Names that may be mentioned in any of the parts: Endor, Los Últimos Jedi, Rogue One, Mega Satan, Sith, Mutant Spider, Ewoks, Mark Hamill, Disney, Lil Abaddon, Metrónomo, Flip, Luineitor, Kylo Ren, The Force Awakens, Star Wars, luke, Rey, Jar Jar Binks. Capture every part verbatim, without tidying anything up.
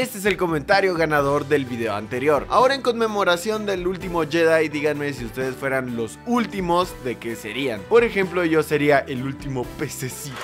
Este es el comentario ganador del video anterior. Ahora, en conmemoración del último Jedi, díganme si ustedes fueran los últimos, ¿de qué serían? Por ejemplo, yo sería el último pececito.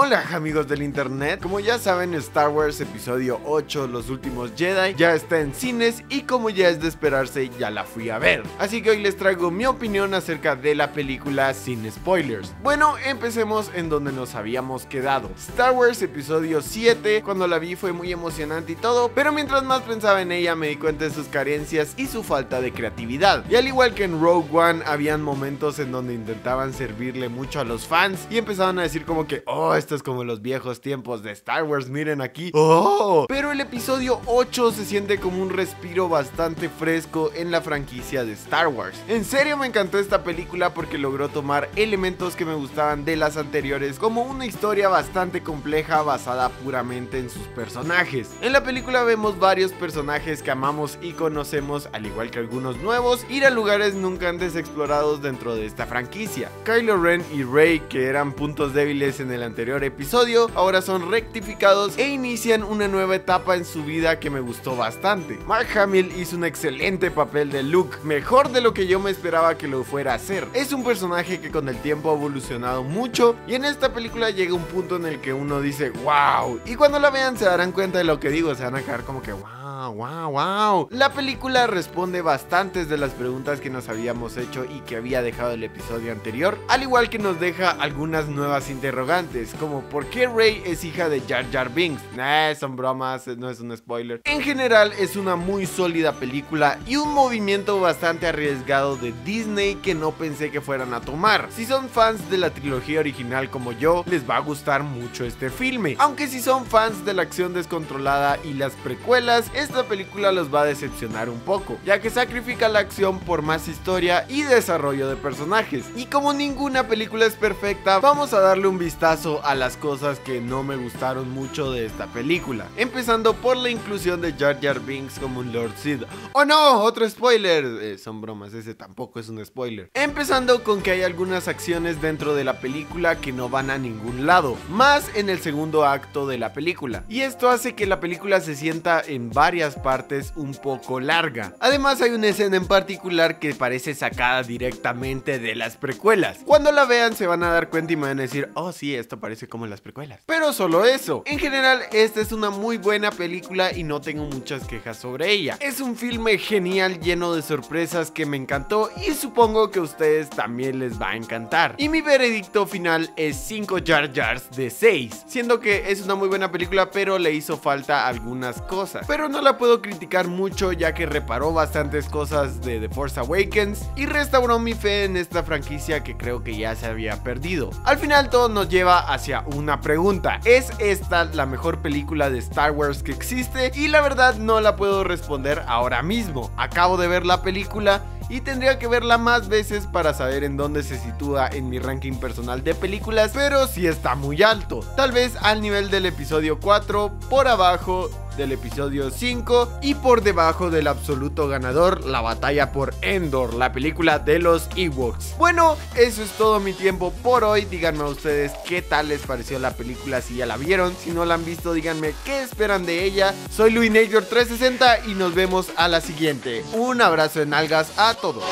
Hola amigos del internet, como ya saben, Star Wars episodio ocho, Los Últimos Jedi, ya está en cines y como ya es de esperarse, ya la fui a ver. Así que hoy les traigo mi opinión acerca de la película sin spoilers. Bueno, empecemos en donde nos habíamos quedado. Star Wars episodio siete, cuando la vi fue muy emocionante y todo, pero mientras más pensaba en ella me di cuenta de sus carencias y su falta de creatividad. Y al igual que en Rogue One, habían momentos en donde intentaban servirle mucho a los fans y empezaban a decir como que, oh, esto es como los viejos tiempos de Star Wars, miren aquí. ¡Oh! Pero el episodio ocho se siente como un respiro bastante fresco en la franquicia de Star Wars. En serio me encantó esta película porque logró tomar elementos que me gustaban de las anteriores, como una historia bastante compleja basada puramente en sus personajes. En la película vemos varios personajes que amamos y conocemos, al igual que algunos nuevos, ir a lugares nunca antes explorados dentro de esta franquicia. Kylo Ren y Rey, que eran puntos débiles en el anterior episodio, ahora son rectificados e inician una nueva etapa en su vida que me gustó bastante. Mark Hamill hizo un excelente papel de Luke, mejor de lo que yo me esperaba que lo fuera a hacer. Es un personaje que con el tiempo ha evolucionado mucho y en esta película llega un punto en el que uno dice wow, y cuando la vean se darán cuenta de lo que digo, se van a quedar como que wow. Wow, wow. La película responde bastantes de las preguntas que nos habíamos hecho y que había dejado el episodio anterior, al igual que nos deja algunas nuevas interrogantes, como ¿por qué Rey es hija de Jar Jar Binks? Nah, son bromas, no es un spoiler. En general es una muy sólida película y un movimiento bastante arriesgado de Disney que no pensé que fueran a tomar. Si son fans de la trilogía original como yo, les va a gustar mucho este filme, aunque si son fans de la acción descontrolada y las precuelas, esta Esta película los va a decepcionar un poco, ya que sacrifica la acción por más historia y desarrollo de personajes. Y como ninguna película es perfecta, vamos a darle un vistazo a las cosas que no me gustaron mucho de esta película, empezando por la inclusión de Jar Jar Binks como un Lord Sith. ¡Oh no! ¡Otro spoiler! Eh, son bromas, ese tampoco es un spoiler. Empezando con que hay algunas acciones dentro de la película que no van a ningún lado, más en el segundo acto de la película, y esto hace que la película se sienta en varias partes un poco larga. Además, hay una escena en particular que parece sacada directamente de las precuelas. Cuando la vean se van a dar cuenta y me van a decir, oh sí, esto parece como en las precuelas. Pero solo eso. En general, esta es una muy buena película y no tengo muchas quejas sobre ella. Es un filme genial, lleno de sorpresas que me encantó y supongo que a ustedes también les va a encantar. Y mi veredicto final es cinco Jar Jars de seis, siendo que es una muy buena película, pero le hizo falta algunas cosas. Pero no la puedo criticar mucho, ya que reparó bastantes cosas de The Force Awakens y restauró mi fe en esta franquicia que creo que ya se había perdido. Al final todo nos lleva hacia una pregunta: ¿es esta la mejor película de Star Wars que existe? Y la verdad no la puedo responder ahora mismo. Acabo de ver la película y tendría que verla más veces para saber en dónde se sitúa en mi ranking personal de películas, pero sí está muy alto, tal vez al nivel del episodio cuatro, por abajo del episodio cinco y por debajo del absoluto ganador, la batalla por Endor, la película de los Ewoks. Bueno, eso es todo mi tiempo por hoy. Díganme a ustedes qué tal les pareció la película, si ya la vieron, si no la han visto díganme qué esperan de ella. Soy Luineitor tres sesenta y nos vemos a la siguiente. Un abrazo en algas a todos.